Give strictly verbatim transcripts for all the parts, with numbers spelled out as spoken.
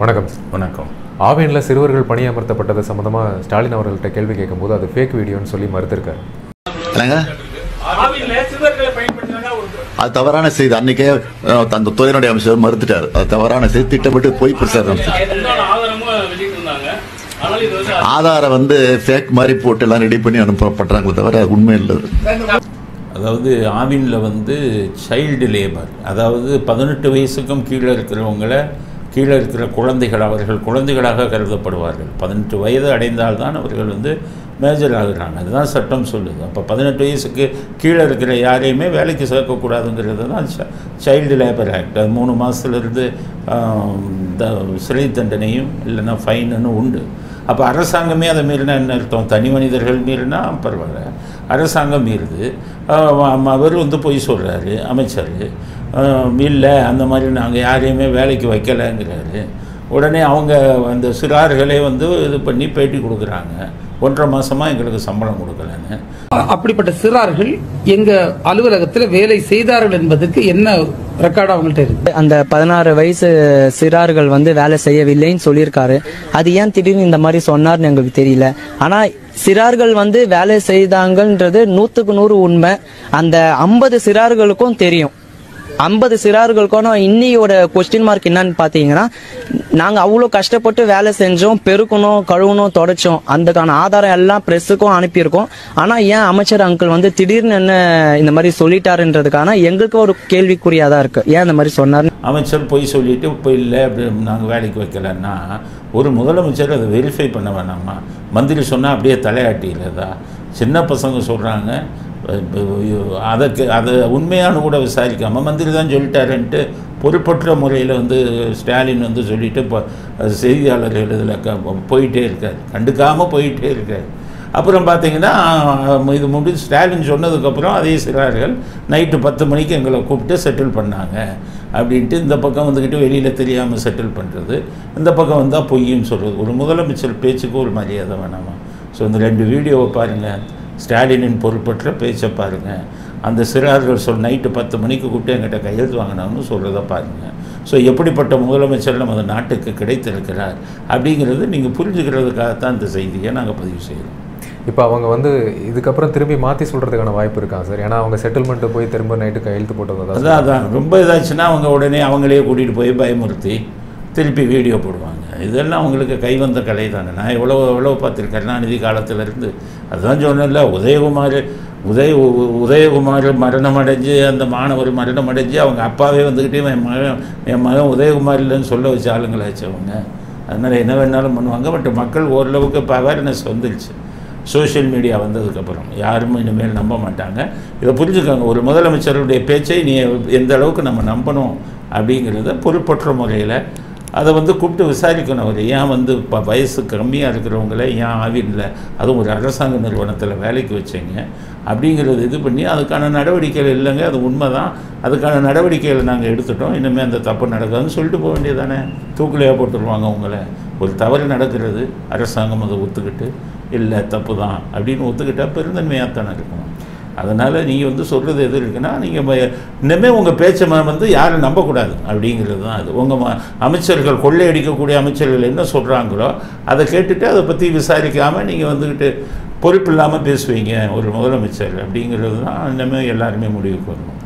வணக்கம் வணக்கம். ஆவேனில் சிறுவர்கள் பணியமர்த்தப்பட்டது சம்பந்தமாக ஸ்டாலின் அவர்கள்ட்ட கேள்வி கேட்கும்போது அது ஃபேக் வீடியோன்னு சொல்லி மறுத்திருக்காரு. அது தவறான செய்தி. அன்னைக்கே அந்த துறையினுடைய அமைச்சர் மறுத்துட்டார். அது தவறான செய்தி, திட்டமிட்டு போய் பிரச்சாரம். ஆதாரம் வந்து ஃபேக் மாதிரி போட்டு எல்லாம் ரெடி பண்ணி அனுப்பப்படுறாங்களே தவிர அது உண்மை இல்லை. அதாவது ஆவினில் வந்து சைல்டு லேபர், அதாவது பதினெட்டு வயசுக்கும் கீழே இருக்கிறவங்களை, கீழே இருக்கிற குழந்தைகள், அவர்கள் குழந்தைகளாக கருதப்படுவார்கள். பதினெட்டு வயது அடைந்தால்தான் அவர்கள் வந்து மேஜர் ஆகுறாங்க, அதுதான் சட்டம் சொல்லுது. அப்போ பதினெட்டு வயசுக்கு கீழே இருக்கிற யாரையுமே வேலைக்கு சேர்க்கக்கூடாதுங்கிறது தான் சைல்டு லேபர் ஆக்ட். அது மூணு மாதத்துலேருந்து சிறை தண்டனையும் இல்லைன்னா ஃபைனுன்னு உண்டு. அப்போ அரசாங்கமே அதை மீறினா என்ன அர்த்தம்? தனி மனிதர்கள் மீறினா பரவாயில்ல, அரசாங்கம் மீறுது. அவர் வந்து போய் சொல்கிறாரு அமைச்சர், இல்லை அந்த மாதிரி நாங்கள் யாரையுமே வேலைக்கு வைக்கலைங்கிறாரு. உடனே அவங்க அந்த சிறார்களே வந்து இது பண்ணி பேட்டி கொடுக்குறாங்க, ஒன்றரை மாதமாக எங்களுக்கு சம்பளம் கொடுக்கலன்னு. அப்படிப்பட்ட சிறார்கள் எங்கள் அலுவலகத்தில் வேலை செய்தார்கள் என்பதற்கு என்ன ரெக்கார்டு அவங்கள்ட்ட இருக்கு? அந்த பதினாறு வயசு சிறார்கள் வந்து வேலை செய்யவில்லைன்னு சொல்லியிருக்காரு. அது ஏன் திடீர்னு இந்த மாதிரி சொன்னார்னு எங்களுக்கு தெரியல. ஆனால் சிறார்கள் வந்து வேலை செய்தாங்கன்றது நூற்றுக்கு நூறு உண்மை. அந்த ஐம்பது சிறார்களுக்கும் தெரியும். ஐம்பது சிறார்களுக்கான இன்னியோட கொஸ்டின் மார்க் என்னன்னு பார்த்தீங்கன்னா, நாங்கள் அவ்வளோ கஷ்டப்பட்டு வேலை செஞ்சோம், பெருக்கணும், கழுவணும், தொடச்சோம், அதுக்கான ஆதாரம் எல்லாம் ப்ரெஸ்ஸுக்கும் அனுப்பியிருக்கோம். ஆனால் ஏன் அமைச்சர் அங்கிள் வந்து திடீர்னு என்ன இந்த மாதிரி சொல்லிட்டாருன்றதுக்கான எங்களுக்கு ஒரு கேள்விக்குறியாக தான் இருக்குது. ஏன் இந்த மாதிரி சொன்னார் அமைச்சர்? போய் சொல்லிட்டு இப்போ இல்லை அப்படி நாங்கள் வேலைக்கு வைக்கலன்னா ஒரு முதலமைச்சர் அதை வெரிஃபை பண்ண வேணாமா? மந்திரி சொன்னால் அப்படியே தலையாட்டியில்தா? சின்ன பசங்க சொல்கிறாங்க, அதற்கு அதை உண்மையான கூட விசாரிக்காமல் மந்திரி தான் சொல்லிட்டாருன்ட்டு பொறுப்பற்ற முறையில் வந்து ஸ்டாலின் வந்து சொல்லிவிட்டு இப்போ செய்தியாளர்கள் இதில் க போயிட்டே இருக்கார், கண்டுக்காமல் போயிட்டே இருக்கார். அப்புறம் பார்த்தீங்கன்னா இது முடிஞ்சு ஸ்டாலின் சொன்னதுக்கப்புறம் அதே சிறார்கள் நைட்டு பத்து மணிக்கு எங்களை கூப்பிட்டு செட்டில் பண்ணாங்க அப்படின்ட்டு இந்த பக்கம் வந்துக்கிட்டு வெளியில் தெரியாமல் செட்டில் பண்ணுறது, இந்த பக்கம் வந்தால் பொய்ன்னு சொல்கிறது. ஒரு முதலமைச்சர் பேச்சுக்கு ஒரு மரியாதை வேணாமா? ஸோ இந்த ரெண்டு வீடியோவை பாருங்கள், ஸ்டாலினின் பொறுப்பற்ற பேச்சை பாருங்கள், அந்த சிறார்கள் சொல் நைட்டு பத்து மணிக்கு கூப்பிட்டு என்கிட்ட கையெழுத்து வாங்கினாங்கன்னு சொல்கிறத பாருங்கள். ஸோ எப்படிப்பட்ட முதலமைச்சர் நமது நாட்டுக்கு கிடைத்திருக்கிறார் அப்படிங்கிறது நீங்கள் புரிஞ்சுக்கிறதுக்காகத்தான் இந்த செய்தியை நாங்கள் பதிவு செய்கிறோம். இப்போ அவங்க வந்து இதுக்கப்புறம் திரும்பி மாற்றி சொல்கிறதுக்கான வாய்ப்பு இருக்காங்க சார். ஏன்னா அவங்க செட்டில்மெண்ட்டு போய் திரும்ப நைட்டு கையெழுத்து போட்டது அதான் அதான் ரொம்ப இதாச்சுன்னா அவங்க உடனே அவங்களே கூட்டிகிட்டு போய் பயமுறுத்தி திருப்பி வீடியோ போடுவாங்க. இதெல்லாம் அவங்களுக்கு கைவந்த கலை தானே. நான் எவ்வளோ எவ்வளோ பார்த்துருக்கேன் கருணாநிதி காலத்திலேருந்து. அதுதான் சொன்னேன்ல, உதயகுமார் உதய உதயகுமார் மரணம் அடைஞ்சு, அந்த மாணவர் மரணம் அடைஞ்சு, அவங்க அப்பாவே வந்துக்கிட்டே என் மகன் என் மகன் உதயகுமார் இல்லைன்னு சொல்ல வச்ச ஆளுங்களாச்சவங்க. அதனால் என்ன வேணாலும் பண்ணுவாங்க. பட் மக்கள் ஓரளவுக்கு இப்போ அவேர்னஸ் வந்துடுச்சு. சோஷியல் மீடியா வந்ததுக்கப்புறம் யாரும் இனிமேல் நம்ப மாட்டாங்க. இதை புரிஞ்சுக்காங்க, ஒரு முதலமைச்சருடைய பேச்சை நீ எந்த அளவுக்கு நம்ம நம்பணும் அப்படிங்கிறத பொறுப்பற்ற முறையில் அதை வந்து கூப்பிட்டு விசாரிக்கணும். அவர் ஏன் வந்து இப்போ வயசு கம்மியாக இருக்கிறவங்களே ஏன் ஆவினில், அதுவும் ஒரு அரசாங்க நிறுவனத்தில் வேலைக்கு வச்சிங்க அப்படிங்கிறது இது பண்ணி அதுக்கான நடவடிக்கைகள் இல்லைங்க. அது உண்மை தான், அதுக்கான நடவடிக்கைகளை நாங்கள் எடுத்துட்டோம், இனிமேல் அந்த தப்பு நடக்காதுன்னு சொல்லிட்டு போக வேண்டியதானே. தூக்குலையாக போட்டுருவாங்க உங்களை. ஒரு தவறு நடக்கிறது, அரசாங்கம் அதை ஒத்துக்கிட்டு இல்லை தப்பு தான் அப்படின்னு ஒத்துக்கிட்டால் பெருந்தன்மையாக தானே இருக்கணும். அதனால் நீங்கள் வந்து சொல்கிறது எது இருக்குன்னா, நீங்கள் இன்னுமேல் உங்கள் பேச்சை வந்து யாரும் நம்பக்கூடாது அப்படிங்கிறது தான் அது. உங்கள் ம அமைச்சர்கள் கொள்ளையடிக்கக்கூடிய அமைச்சர்கள் என்ன சொல்கிறாங்களோ அதை கேட்டுட்டு அதை பற்றி விசாரிக்காமல் நீங்கள் வந்துக்கிட்டு பொறுப்பு இல்லாமல் பேசுவீங்க ஒரு முதலமைச்சர் அப்படிங்கிறது தான் இன்னுமே எல்லாருமே முடிவுக்கு வரணும்.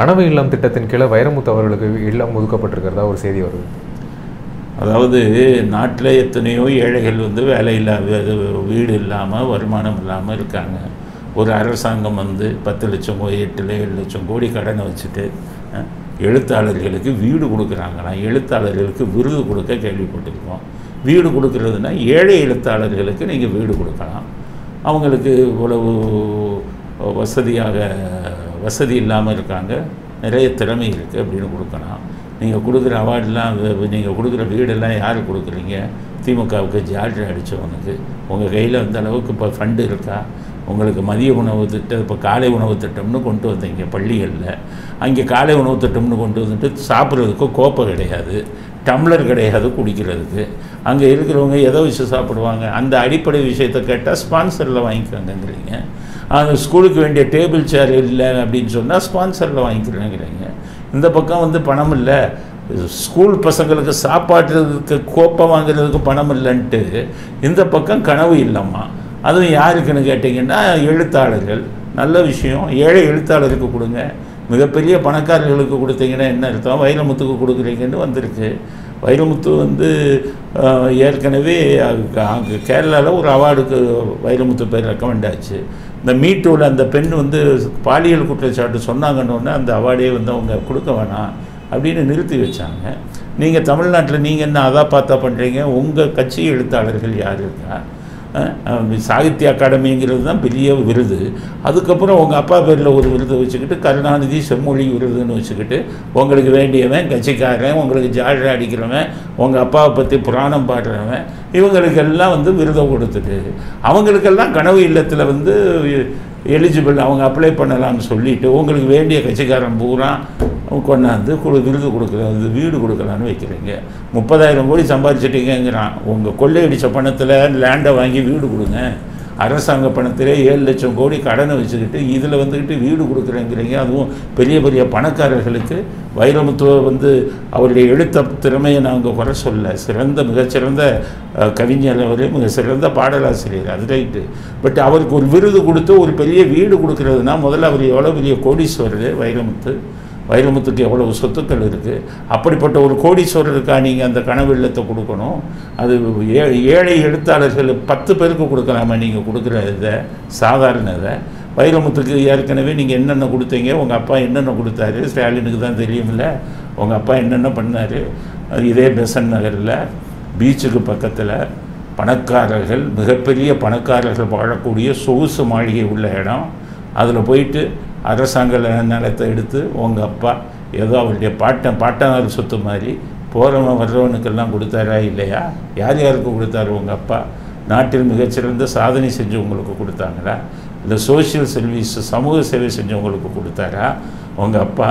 கனவு இல்லம் திட்டத்தின் கீழே வைரமுத்து அவர்களுக்கு இல்லம் ஒதுக்கப்பட்டிருக்கிறதா ஒரு செய்தி வருது. அதாவது நாட்டில் எத்தனையோ ஏழைகள் வந்து வேலை இல்லாத, வீடு இல்லாமல், வருமானம் இல்லாமல் இருக்காங்க. ஒரு அரசாங்கம் வந்து பத்து லட்சம் கோடி எட்டு ஏழு லட்சம் கோடி கடனை வச்சுட்டு எழுத்தாளர்களுக்கு வீடு கொடுக்குறாங்கன்னா, எழுத்தாளர்களுக்கு விருது கொடுக்க கேள்விப்பட்டிருக்கோம். வீடு கொடுக்குறதுனா ஏழை எழுத்தாளர்களுக்கு நீங்கள் வீடு கொடுக்கலாம். அவங்களுக்கு இவ்வளவு வசதியாக வசதி இல்லாமல் இருக்காங்க, நிறைய திறமை இருக்குது அப்படின்னு கொடுக்கலாம். நீங்கள் கொடுக்குற அவார்டெலாம், நீங்கள் கொடுக்குற வீடெல்லாம் யார் கொடுக்குறீங்க? திமுகவுக்கு ஜால்ட்ரி அடித்தவனுக்கு. உங்கள் கையில் அந்த அளவுக்கு இப்போ ஃபண்டு இருக்கா? உங்களுக்கு மதிய உணவு திட்டம், இப்போ காலை உணவு திட்டம்னு கொண்டு வந்தீங்க பள்ளிகளில். அங்கே காலை உணவு திட்டம்னு கொண்டு வந்துட்டு சாப்பிட்றதுக்கு கோப்பை கிடையாது, டம்ளர் கிடையாது குடிக்கிறதுக்கு. அங்கே இருக்கிறவங்க எதை வச்சு சாப்பிடுவாங்க? அந்த அடிப்படை விஷயத்தை கேட்டால் ஸ்பான்சரில் வாங்கிக்கிறாங்கங்கிறீங்க. அந்த ஸ்கூலுக்கு வேண்டிய டேபிள் சேர் இல்லை அப்படின்னு சொன்னால் ஸ்பான்சரில் வாங்கிக்கிறாங்கிறீங்க. இந்த பக்கம் வந்து பணம் இல்லை, School பசங்களுக்கு சாப்பாட்டுக்கு கோப்ப வாங்குறதுக்கு பணம் இல்லன்ட்டு இந்த பக்கம் கனவு இல்லம்மா அது யாருக்குன்னு கேட்டிங்கன்னா எழுத்தாளர்கள் நல்ல விஷயம் ஏழை எழுத்தாளருக்கு கொடுங்க மிகப்பெரிய பணக்காரர்களுக்கு கொடுத்தீங்கன்னா என்ன அர்த்தம் வைரமுத்துக்கு கொடுக்குறீங்கன்னு வந்திருக்கு வைரமுத்து வந்து ஏற்கனவே கேரளால ஒரு அவார்டுக்கு வைரமுத்து பேர் ரெக்கமெண்ட் ஆச்சு இந்த மீ டூல அந்த பெண் வந்து பாலியல் குற்றச்சாட்டு சொன்னாங்கன்னு அந்த அவார்டே வந்து அவங்க கொடுக்க வேணாம் அப்படினு நிறுத்தி வச்சாங்க நீங்க தமிழ்நாட்டுல நீங்க என்ன அதா பாத்தா பண்றீங்க உங்க கட்சி எழுத்தாளர்கள் யார் இருக்கா சாகித்ய அகாடமிங்கிறது தான் பெரிய விருது அதுக்கு அப்புறம் உங்க அப்பா பேர்ல ஒரு விருது வச்சிக்கிட்டு கருணாநிதி செம்மொழி விருதுன்னு வச்சிக்கிட்டு உங்களுக்கு வேண்டியவன் கட்சிக்காரன் உங்களுக்கு ஜால்ரா அடிக்கிறவன் உங்க அப்பாவை பத்தி புராணம் பாடுறவன் இவங்களுக்கு எல்லாம் வந்து விருது கொடுத்துட்டு அவங்களுக்கு எல்லாம் கனவு இல்லத்துல வந்து eligible அவங்க அப்ளை பண்ணலாம்னு சொல்லிட்டு உங்களுக்கு வேண்டிய கட்சிக்காரன் பூரா கொண்டாந்து விருது கொடுக்குறது வீடு கொடுக்கலாம்னு வைக்கிறீங்க முப்பதாயிரம் கோடி சம்பாதிச்சிட்டீங்கங்கறான் உங்க கொள்ளையடிச்ச பணத்துல லேண்ட வாங்கி வீடு கொடுங்க அரசாங்க பணத்திலே ஏழு லட்சம் கோடி கடனை வச்சிட்டு இதுல வந்துக்கிட்டு வீடு கொடுக்குறேங்கறீங்க அதுவும் பெரிய பெரிய பணக்காரர்களுக்கு வைரமுத்து வந்து அவருடைய எழுத்து திறமையை நாங்க குறை சொல்ல சிறந்த மிகச்சிறந்த கவிஞர் அவரே மிக சிறந்த பாடலாசிரியர் அது ரைட் பட் அவருக்கு ஒரு விருது கொடுத்து ஒரு பெரிய வீடு கொடுக்கிறதுனா முதல்ல அவர் எவ்வளவு பெரிய கோடீஸ்வரர் வைரமுத்து வைரமுத்துக்கு எவ்வளவு சொத்துக்கள் இருக்கு அப்படிப்பட்ட ஒரு கோடீஸ்வரருக்கு நீங்க அந்த கனவு இல்லத்தை கொடுக்கணும் அது ஏழை எழுத்தாளர்கள் பத்து பேருக்கு கொடுக்கலாமா நீங்க கொடுக்கிறத சாதாரணத வைரமுத்துக்கு ஏற்கனவே நீங்க என்னென்ன கொடுத்தீங்க உங்க அப்பா என்னென்ன கொடுத்தாரு ஸ்டாலினுக்கு தான் தெரியும்ல உங்க அப்பா என்னென்ன பண்ணாரு இதே பெசன் நகர்ல பீச்சுக்கு பக்கத்துல பணக்காரர்கள் மிகப்பெரிய பணக்காரர்கள் வாழக்கூடிய சொகுசு மாளிகை உள்ள இடம் அதுல போயிட்டு அரசாங்க நிலத்தை எடுத்து உங்க அப்பா ஏதோ அவருடைய பாட்டன் பாட்டனார் சொத்து மாதிரி போறவன் வர்றவனுக்கெல்லாம் கொடுத்தாரா இல்லையா யார் யாருக்கு கொடுத்தாரு உங்க அப்பா நாட்டில் மிகச்சிறந்த சாதனை செஞ்சவங்களுக்கு கொடுத்தாங்களா இந்த சோஷியல் சர்வீஸ் சமூக சேவை செஞ்சவங்களுக்கு கொடுத்தாரா உங்க அப்பா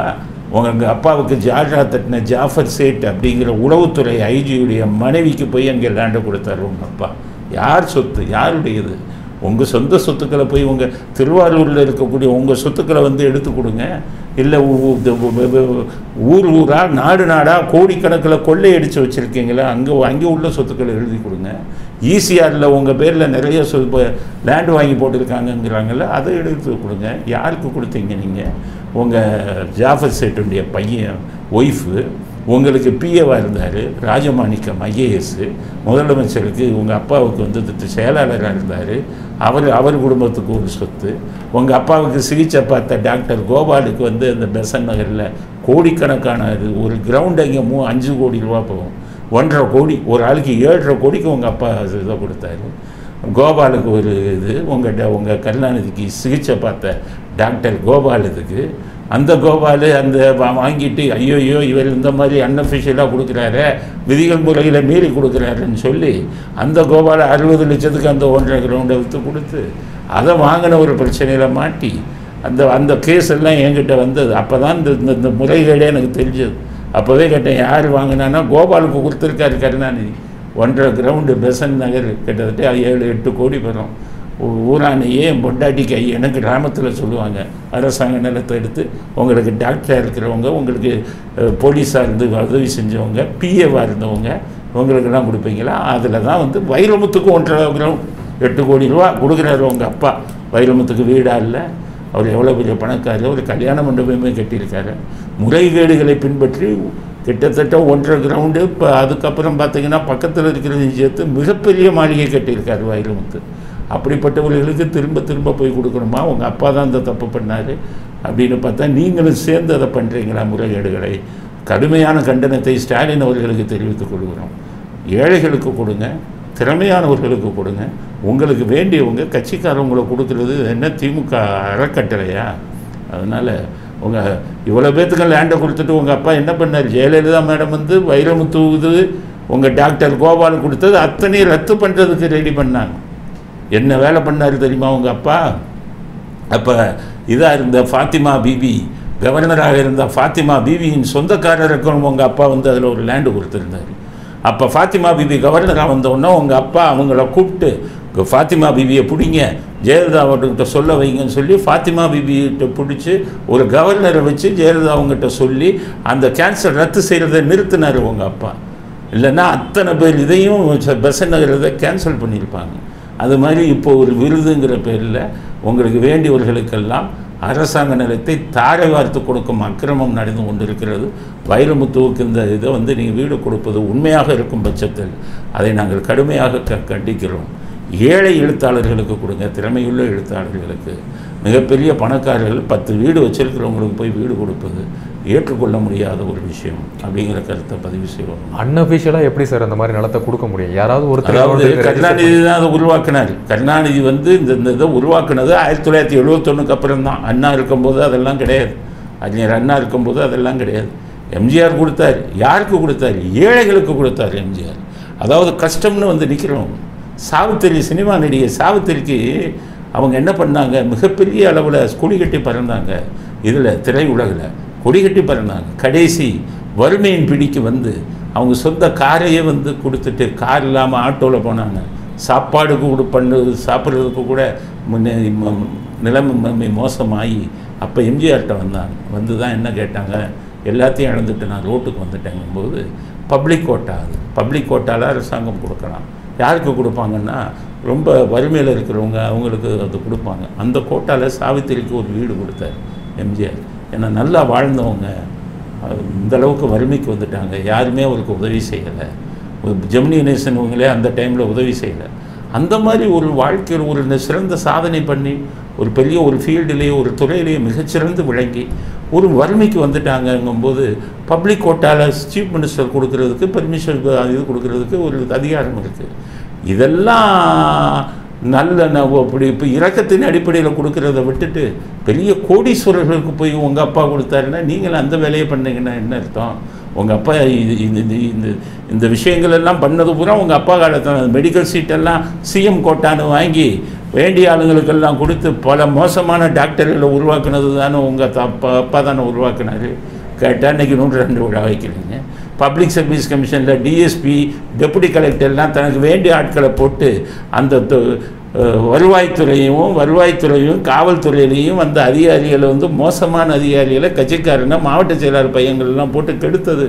உங்க அப்பாவுக்கு ஜால்ரா தட்டின ஜாஃபர் சேட் அப்படிங்கிற உளவுத்துறை ஐஜியுடைய மனைவிக்கு போய் அங்கே லேண்டை கொடுத்தாரு உங்க அப்பா யார் சொத்து யாருடையது உங்க சொந்த சொத்துக்களை போய் உங்க திருவாரூர்ல இருக்கக்கூடிய உங்க சொத்துக்களை வந்து எடுத்து கொடுங்க இல்ல ஊர் ஊரா நாடு நாடா கோடி கணக்குல கொள்ளை அடிச்சு வச்சிருக்கீங்களா அங்க அங்க உள்ள சொத்துக்களை எழுதி கொடுங்க ஈசிஆர்ல உங்க பேர்ல நிறைய லேண்ட் வாங்கி போட்டுருக்காங்கங்கறாங்கல அதை எடுத்து கொடுங்க யாருக்கு கொடுத்தீங்க நீங்க உங்க ஜாஃபர் சேட்டுடைய பையன் வைஃப் உங்களுக்கு பிஏவா இருந்தாரு ராஜமாணிக்கம் ஐஏஎஸ் முதலமைச்சருக்கு உங்க அப்பாவுக்கு வந்து செயலாளரா இருந்தாரு அவர் அவர் குடும்பத்துக்கு ஒரு சொத்து உங்க அப்பாவுக்கு சிகிச்சை பார்த்த டாக்டர் கோபாலுக்கு வந்து அந்த பெசன் நகர்ல கோடிக்கணக்கான ஒரு கிரவுண்ட் அங்க அஞ்சு கோடி ரூபாய் போகும் ஒன்றரை கோடி ஒரு ஆளுக்கு ஏழரை கோடிக்கு உங்க அப்பா இதை கொடுத்தாரு கோபாலுக்கு ஒரு இது உங்க உங்க கருணாநிதிக்கு சிகிச்சை பார்த்த டாக்டர் கோபாலுக்கு அந்த கோபால் அந்த வாங்கிட்டு ஐயோ ஐயோ இவர் இந்த மாதிரி அன்அஃபிஷியலாக கொடுக்குறாரு விதிகள் முறையில் மீறி கொடுக்குறாருன்னு சொல்லி அந்த கோபாலை அறுபது லட்சத்துக்கு அந்த ஒன்றரை கிரவுண்டை விற்று கொடுத்து அதை வாங்கின ஒரு பிரச்சனையில் மாட்டி அந்த அந்த கேஸ் எல்லாம் என்கிட்ட வந்தது அப்போ தான் இந்த இந்த முறைகேடே எனக்கு தெரிஞ்சது அப்போவே கேட்டேன் யார் வாங்கினான்னா கோபாலுக்கு கொடுத்துருக்காரு கருணாநிதி ஒன்றரை கிரவுண்டு பெசன் நகர் கிட்டத்தட்ட ஏழு எட்டு கோடி பெறும் ஊரானையே பொண்டாட்டி கை எனக்கு கிராமத்தில் சொல்லுவாங்க அரசாங்க நிலத்தை எடுத்து உங்களுக்கு டாக்டராக இருக்கிறவங்க உங்களுக்கு போலீஸாக இருந்து உதவி செஞ்சவங்க பிஏவாக இருந்தவங்க உங்களுக்கெல்லாம் கொடுப்பீங்களா அதில் தான் வந்து வைரமுத்துக்கு ஒன்றரை எட்டு கோடி ரூபா கொடுக்குறாரு உங்கள் அப்பா வைரமுத்துக்கு வீடாக இல்லை அவர் எவ்வளோ பெரிய பணக்காரர் ஒரு கல்யாண மண்டபமே கட்டியிருக்காரு முறைகேடுகளை பின்பற்றி கிட்டத்தட்ட ஒன்றரை கிரவுண்டு இப்போ அதுக்கப்புறம் பார்த்தீங்கன்னா பக்கத்தில் இருக்கிறதையும் சேர்த்து மிகப்பெரிய மாளிகை கட்டியிருக்காரு வைரமுத்து அப்படிப்பட்டவர்களுக்கு திரும்ப திரும்ப போய் கொடுக்கணுமா உங்க அப்பா தான் அந்த தப்பு பண்ணாரு அப்படின்னு பார்த்தா நீங்களும் சேர்ந்து அதை பண்றீங்களா முறைகேடுகளை கடுமையான கண்டனத்தை ஸ்டாலின் அவர்களுக்கு தெரிவித்துக் கொள்கிறோம் ஏழைகளுக்கு கொடுங்க திறமையானவர்களுக்கு கொடுங்க உங்களுக்கு வேண்டியவங்க கட்சிக்காரவங்களை கொடுக்கறது என்ன திமுக அறக்கட்டளையா அதனால உங்க இவ்வளவு பேத்துக்கு லேண்டை கொடுத்துட்டு உங்க அப்பா என்ன பண்ணாரு ஜெயலலிதா மேடம் வந்து வைரமுத்து உங்க டாக்டர் கோபால் கொடுத்தது அத்தனை ரத்து பண்றதுக்கு ரெடி பண்ணாங்க என்ன வேலை பண்ணாரு தெரியுமா உங்க அப்பா அப்ப இதா இருந்த ஃபாத்திமா பிபி கவர்னராக இருந்த ஃபாத்திமா பிபியின் சொந்தக்காரருக்கும் உங்க அப்பா வந்து அதுல ஒரு லேண்டு கொடுத்திருந்தாரு அப்ப ஃபாத்திமா பிபி கவர்னராக வந்தோன்னா உங்க அப்பா அவங்கள கூப்பிட்டு ஃபாத்திமா பிபியை பிடிங்க ஜெயலலிதா அவர்கிட்ட சொல்ல வைங்கன்னு சொல்லி ஃபாத்திமா பிபிகிட்ட பிடிச்சி ஒரு கவர்னரை வச்சு ஜெயலலிதா அவங்ககிட்ட சொல்லி அந்த கேன்சர் ரத்து செய்கிறத நிறுத்தினார் உங்கள் அப்பா. இல்லைன்னா அத்தனை பேர் இதையும் பெசன் நகரத்தை கேன்சல் பண்ணியிருப்பாங்க. அது மாதிரி இப்போ ஒரு விருதுங்கிற பேரில் உங்களுக்கு வேண்டியவர்களுக்கெல்லாம் அரசாங்க நிலத்தை தாரை வார்த்து கொடுக்கும் அக்கிரமம் நடந்து கொண்டிருக்கிறது. வைரமுத்துவுக்கு இந்த இதை வந்து நீங்கள் வீடு கொடுப்பது உண்மையாக இருக்கும் பட்சத்தில் அதை நாங்கள் கடுமையாக க கண்டிக்கிறோம். ஏழை எழுத்தாளர்களுக்கு கொடுங்க, திறமையுள்ள எழுத்தாளர்களுக்கு. மிகப்பெரிய பணக்காரர்கள் பத்து வீடு வச்சிருக்கிறவங்களுக்கு போய் வீடு கொடுப்பது ஏற்றுக்கொள்ள முடியாத ஒரு விஷயம் அப்படிங்கிற கருத்தை பதிவு செய்வோம். அன்அஃபிஷியலாக எப்படி சார் அந்த மாதிரி நிலத்தை கொடுக்க முடியும்? யாராவது ஒரு தலைவர் கருணாநிதி தான் அதை உருவாக்கினார். கருணாநிதி வந்து இந்த இந்த இதை உருவாக்குனது ஆயிரத்தி தொள்ளாயிரத்தி எழுபத்தொன்னுக்கு அப்புறம் தான். அண்ணா இருக்கும்போது அதெல்லாம் கிடையாது, அறிஞர் அண்ணா இருக்கும்போது அதெல்லாம் கிடையாது. எம்ஜிஆர் கொடுத்தார். யாருக்கு கொடுத்தார்? ஏழைகளுக்கு கொடுத்தார் எம்ஜிஆர். அதாவது கஷ்டம்னு வந்து நிற்கிறோம். சாவித்திரி, சினிமா நடிகை சாவித்திரிக்கு அவங்க என்ன பண்ணாங்க? மிகப்பெரிய அளவில் கொடிகட்டி பறந்தாங்க. இதில் திரை உலகில் கொடிகட்டி பறந்தாங்க. கடைசி வறுமையின் பிடிக்கு வந்து அவங்க சொந்த காரையே வந்து கொடுத்துட்டு கார் இல்லாமல் ஆட்டோவில் போனாங்க. சாப்பாடுக்கு கூட பண்ணு சாப்பிட்றதுக்கு கூட முன்னே நிலைமை மோசமாகி அப்போ எம்ஜிஆர்கிட்ட வந்தாங்க. வந்து தான் என்ன கேட்டாங்க? எல்லாத்தையும் இழந்துட்டு நான் ரோட்டுக்கு வந்துட்டேங்கும்போது பப்ளிக் கோட்டா, அது பப்ளிக் கோட்டாவில் அரசாங்கம் கொடுக்கலாம். யாருக்கு கொடுப்பாங்கன்னா ரொம்ப வறுமையில் இருக்கிறவங்க அவங்களுக்கு அது கொடுப்பாங்க. அந்த கோட்டாவில் சாவித்திரிக்கு ஒரு வீடு கொடுத்தார் எம்ஜிஆர். ஏன்னா நல்லா வாழ்ந்தவங்க இந்தளவுக்கு வறுமைக்கு வந்துட்டாங்க. யாருமே அவருக்கு உதவி செய்யலை. ஜெமினி நேசன் இவங்களே அந்த டைமில் உதவி செய்யலை. அந்த மாதிரி ஒரு வாழ்க்கையில் ஒரு சிறந்த சாதனை பண்ணி ஒரு பெரிய ஒரு ஃபீல்டுலேயே ஒரு துறையிலேயே மிகச்சிறந்து விளங்கி ஒரு வறுமைக்கு வந்துட்டாங்கங்கும்போது பப்ளிக் கோட்டாவில் சீஃப் மினிஸ்டர் கொடுக்கறதுக்கு பெர்மிஷன் இது கொடுக்கறதுக்கு ஒரு அதிகாரம் இருக்குது. இதெல்லாம் நல்ல அப்படி இப்போ இறக்கத்தின் அடிப்படையில் கொடுக்கறத விட்டுட்டு பெரிய கோடீஸ்வரர்களுக்கு போய் உங்கள் அப்பா கொடுத்தாருன்னா நீங்கள் அந்த வேலையை பண்ணிங்கன்னா என்ன அர்த்தம்? உங்கள் அப்பா இது இந்த இந்த இந்த விஷயங்கள் எல்லாம் பண்ணது பூரா உங்கள் அப்பா காலத்தில் மெடிக்கல் சீட்டெல்லாம் சிஎம் கோட்டான்னு வாங்கி வேண்டிய ஆளுங்களுக்கெல்லாம் கொடுத்து பல மோசமான டாக்டர்களை உருவாக்குனது தானே உங்கள் அப்பா அப்பா தானே உருவாக்குனார். கேட்டால் இன்றைக்கி நூற்றாண்டு விழா வைக்கிறீங்க. பப்ளிக் சர்வீஸ் கமிஷனில் டிஎஸ்பி, டெப்புட்டி கலெக்டர்லாம் தனக்கு வேண்டிய ஆட்களை போட்டு அந்த வருவாய்த்துறையும் வருவாய்த்துறையும் காவல்துறையிலையும் அந்த அதிகாரிகளை வந்து மோசமான அதிகாரிகளை கட்சிக்காரனா மாவட்ட செயலாளர் பையங்கள்லாம் போட்டு கெடுத்தது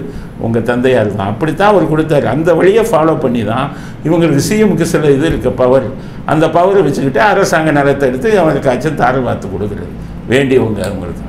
உங்கள் தந்தையார் தான். அப்படித்தான் அவர் கொடுத்தாரு. அந்த வழியை ஃபாலோ பண்ணி தான் இவங்களுக்கு சிஎம்க்கு சில இது இருக்க பவர், அந்த பவரை வச்சுக்கிட்டு அரசாங்க நிலத்தை எடுத்து அவங்களுக்காச்சும் தாரை வார்த்து கொடுக்குறது வேண்டியவங்க அவங்களுக்கு.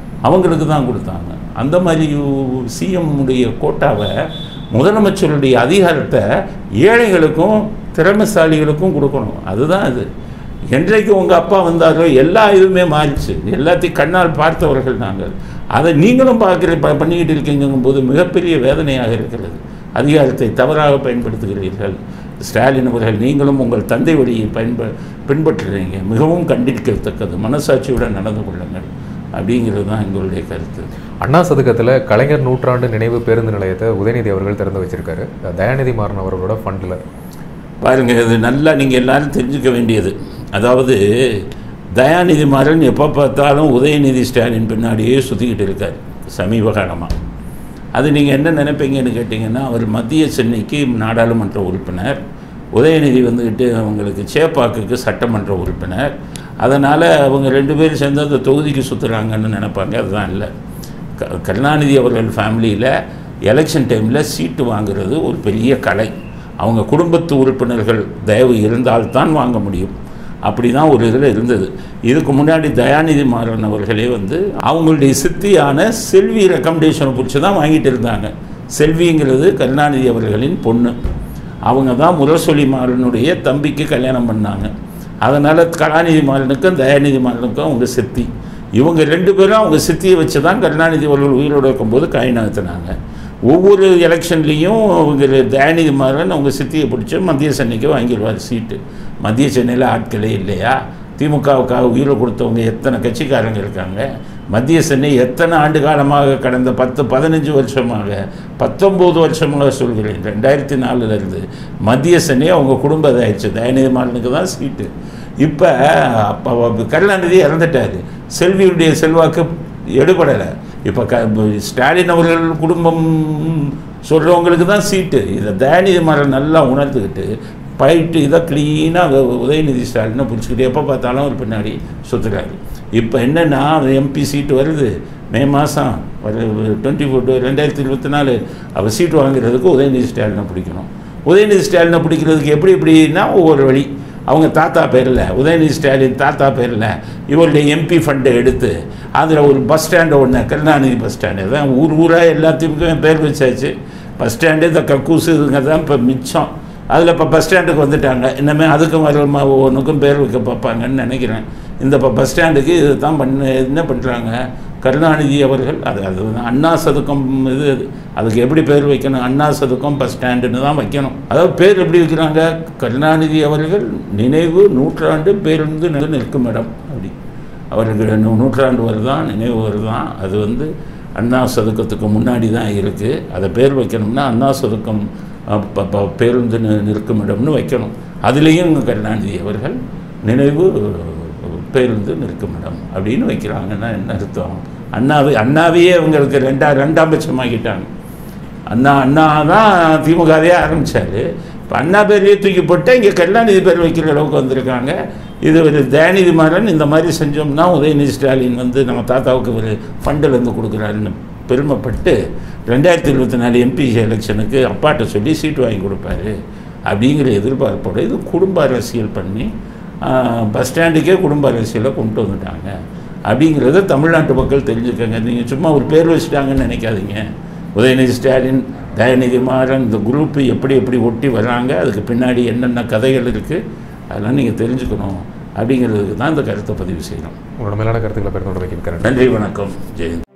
அவங்களுக்கு தான் கொடுத்தாங்க. அந்த மாதிரி சிஎம்முடைய கோட்டாவை முதலமைச்சருடைய அதிகாரத்தை ஏழைகளுக்கும் திறமைசாலிகளுக்கும் கொடுக்கணும். அதுதான் அது. என்றைக்கு உங்கள் அப்பா வந்தாரோ எல்லா இதுவுமே மாறிச்சு. எல்லாத்தையும் கண்ணால் பார்த்தவர்கள் நாங்கள். அதை நீங்களும் பார்க்குற ப பண்ணிக்கிட்டு இருக்கீங்கும்போது மிகப்பெரிய வேதனையாக இருக்கிறது. அதிகாரத்தை தவறாக பயன்படுத்துகிறீர்கள் ஸ்டாலின் அவர்கள். நீங்களும் உங்கள் தந்தை வழியை பயன்ப பின்பற்றுறீங்க. மிகவும் கண்டிக்கத்தக்கது. மனசாட்சியுடன் நடந்து கொள்ளுங்கள் அப்படிங்கிறது தான் எங்களுடைய கருத்து. அண்ணா சதுக்கத்தில் கலைஞர் நூற்றாண்டு நினைவு பேருந்து நிலையத்தை உதயநிதி அவர்கள் திறந்து வச்சுருக்காரு, தயாநிதி மாறன் அவர்களோட ஃபண்டில். பாருங்கள், இது நல்லா நீங்கள் எல்லோரும் தெரிஞ்சுக்க வேண்டியது. அதாவது தயாநிதி மாறன் எப்போ பார்த்தாலும் உதயநிதி ஸ்டாலின் பின்னாடியே சுற்றிக்கிட்டு இருக்கார் சமீப காலமாக. அது நீங்கள் என்ன நினைப்பீங்கன்னு கேட்டிங்கன்னா, அவர் மத்திய சென்னைக்கு நாடாளுமன்ற உறுப்பினர், உதயநிதி வந்துக்கிட்டு அவங்களுக்கு சேப்பாக்குக்கு சட்டமன்ற உறுப்பினர். அதனால் அவங்க ரெண்டு பேரும் சேர்ந்து அந்த தொகுதிக்கு சுற்றுறாங்கன்னு நினைப்பாங்க. அதுதான் இல்லை. க கருணாநிதி அவர்கள் ஃபேமிலியில் எலெக்ஷன் டைமில் சீட்டு வாங்குறது ஒரு பெரிய கலை. அவங்க குடும்பத்து உறுப்பினர்கள் தயவு இருந்தால்தான் வாங்க முடியும். அப்படி தான் ஒரு இதில் இருந்தது. இதுக்கு முன்னாடி தயாநிதி மாறன் அவர்களே வந்து அவங்களுடைய சித்தியான செல்வி ரெக்கமெண்டேஷனை குறித்து தான் வாங்கிட்டு இருந்தாங்க. செல்விங்கிறது கருணாநிதி அவர்களின் பொண்ணு. அவங்க தான் முரசொலி மாறனுடைய தம்பிக்கு கல்யாணம் பண்ணாங்க. அதனால் கருணாநிதி மாறனுக்கும் தயாநிதி மாறனுக்கும் அவங்க சித்தி. இவங்க ரெண்டு பேரும் அவங்க சித்தியை வச்சு தான் கருணாநிதி அவர்கள் உயிரோடு இருக்கும்போது காயினாத்தினாங்க. ஒவ்வொரு எலெக்ஷன்லேயும் அவங்க தயாநிதி மாறன் அவங்க சித்தியை பிடிச்சி மத்திய சென்னைக்கு வாங்கிடுவார் சீட்டு. மத்திய சென்னையில் ஆட்களே இல்லையா? திமுகவுக்காக உயிரை கொடுத்தவங்க எத்தனை கட்சிக்காரங்க இருக்காங்க. மத்திய சென்னை எத்தனை ஆண்டு காலமாக கடந்த பத்து பதினஞ்சு வருஷமாக பத்தொம்போது வருஷமாக சொல்கிறேன், ரெண்டாயிரத்தி நாலுலேருந்து மத்திய சென்னை அவங்க குடும்பம் இதாகிடுச்சு. தயாநிதி மாறனுக்கு தான் சீட்டு. இப்போ அப்போ கருணாநிதி இறந்துட்டார், செல்வியுடைய செல்வாக்கு எடுபடலை. இப்போ க ஸ்டாலின் அவர்கள் குடும்பம் சொல்கிறவங்களுக்கு தான் சீட்டு. இதை தயாநிதி மாறன் நல்லா உணர்ந்துக்கிட்டு பயிட்டு இதை க்ளீனாக உதயநிதி ஸ்டாலினை பிடிச்சிக்கிட்டு எப்போ பார்த்தாலும் ஒரு பின்னாடி சுற்றுறாரு. இப்போ என்னென்னா எம்பி சீட்டு வருது, மே மாதம் வரு டுவெண்ட்டி ஃபோர் ரெண்டாயிரத்தி இருபத்தி நாலு அவள் சீட்டு வாங்குறதுக்கு உதயநிதி ஸ்டாலினை பிடிக்கணும். உதயநிதி ஸ்டாலினை பிடிக்கிறதுக்கு எப்படி எப்படின்னா ஒவ்வொரு வழி. அவங்க தாத்தா பேரில், உதயநிதி ஸ்டாலின் தாத்தா பேரில் இவருடைய எம்பி ஃபண்டை எடுத்து அதில் ஒரு பஸ் ஸ்டாண்டை ஒன்று, கருணாநிதி பஸ் ஸ்டாண்டு தான் ஊர் ஊராக எல்லாத்தையுமே பேர் வச்சாச்சு. பஸ் ஸ்டாண்டு இந்த கக்கூசு இதுங்க தான் இப்போ மிச்சம். அதில் இப்போ பஸ் ஸ்டாண்டுக்கு வந்துட்டாங்க, இனிமேல் அதுக்கும் வர ஒவ்வொன்றுக்கும் பேர் வைக்க பார்ப்பாங்கன்னு நினைக்கிறேன். இந்த இப்போ பஸ் ஸ்டாண்டுக்கு இது தான் பண்ண என்ன பண்ணுறாங்க கருணாநிதி அவர்கள். அது அது அண்ணா சதுக்கம் இது அதுக்கு எப்படி பேர் வைக்கணும், அண்ணா சதுக்கம் பஸ் ஸ்டாண்டுன்னு தான் வைக்கணும். அதாவது பேர் எப்படி வைக்கிறாங்க, கருணாநிதி அவர்கள் நினைவு நூற்றாண்டு பேருந்து நிற்கும் இடம் அப்படி. அவர்களுக்கு நூற்றாண்டு வருதான் நினைவு வருதான், அது வந்து அண்ணா சதுக்கத்துக்கு முன்னாடி தான் இருக்குது. அதை பேர் வைக்கணும்னா அண்ணா சதுக்கம் பேருந்து நிற்கும் இடம்னு வைக்கணும். அதுலேயும் கருணாநிதி அவர்கள் நினைவு பேருந்து நிற்கும் இடம் அப்படின்னு வைக்கிறாங்கன்னா என்ன அர்த்தம், அண்ணாவை அண்ணாவையே அவங்களுக்கு ரெண்டா ரெண்டாம் பட்சமாகிட்டாங்க. அண்ணா அண்ணா தான் திமுகவே ஆரம்பித்தார், இப்போ அண்ணா பேர்லேயே தூக்கி போட்டால் இங்கே கருணாநிதி பேர் வைக்கிற அளவுக்கு வந்திருக்காங்க. இது ஒரு தயாநிதி மாறன் இந்த மாதிரி செஞ்சோம்னா உதயநிதி ஸ்டாலின் வந்து நம்ம தாத்தாவுக்கு ஒரு ஃபண்டிலேருந்து கொடுக்குறாருன்னு பெருமைப்பட்டு ரெண்டாயிரத்தி இருபத்தி நாலு எம்பி எலெக்ஷனுக்கு அப்பாட்ட சொல்லி சீட்டு வாங்கி கொடுப்பாரு அப்படிங்கிற எதிர்பார்ப்போடு இது குடும்ப அரசியல் பண்ணி பஸ் ஸ்டாண்டுக்கே குடும்ப அரசியலை கொண்டு வந்துட்டாங்க அப்படிங்கிறத தமிழ்நாட்டு மக்கள் தெரிஞ்சுக்கங்க. நீங்கள் சும்மா ஒரு பேர் வச்சுட்டாங்கன்னு நினைக்காதீங்க. உதயநிதி ஸ்டாலின், தயாநிதி மாறன் இந்த குரூப்பு எப்படி எப்படி ஒட்டி வராங்க, அதுக்கு பின்னாடி என்னென்ன கதைகள் இருக்குது, அதெல்லாம் நீங்கள் தெரிஞ்சுக்கணும் அப்படிங்கிறதுக்கு தான் இந்த கருத்தை பதிவு செய்யணும். உங்களோட மேலான கருத்துக்களை பெருந்தோட வைக்கிறேன். நன்றி, வணக்கம், ஜெயந்த்.